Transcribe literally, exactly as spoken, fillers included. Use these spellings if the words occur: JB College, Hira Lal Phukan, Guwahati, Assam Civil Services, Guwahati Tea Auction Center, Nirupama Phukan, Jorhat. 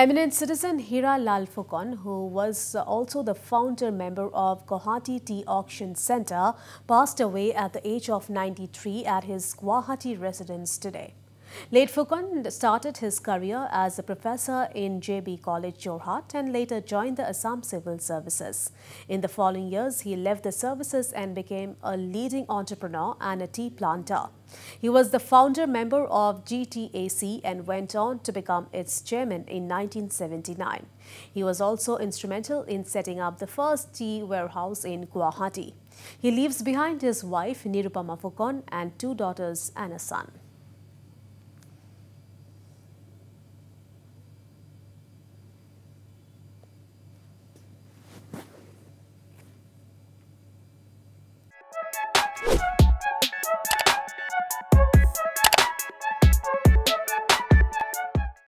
Eminent citizen Hira Lal Phukan, who was also the founder member of Guwahati Tea Auction Center, passed away at the age of ninety-three at his Guwahati residence today. Late Phukan started his career as a professor in J B College, Jorhat, and later joined the Assam Civil Services. In the following years, he left the services and became a leading entrepreneur and a tea planter. He was the founder member of G T A C and went on to become its chairman in nineteen seventy-nine. He was also instrumental in setting up the first tea warehouse in Guwahati. He leaves behind his wife, Nirupama Phukan, and two daughters and a son.